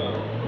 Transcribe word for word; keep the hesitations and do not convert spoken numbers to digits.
go.